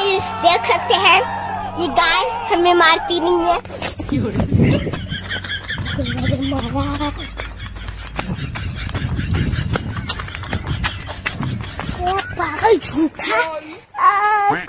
Guys देख सकते हैं ये गाय हमें मारती नहीं है। पागल झूठा।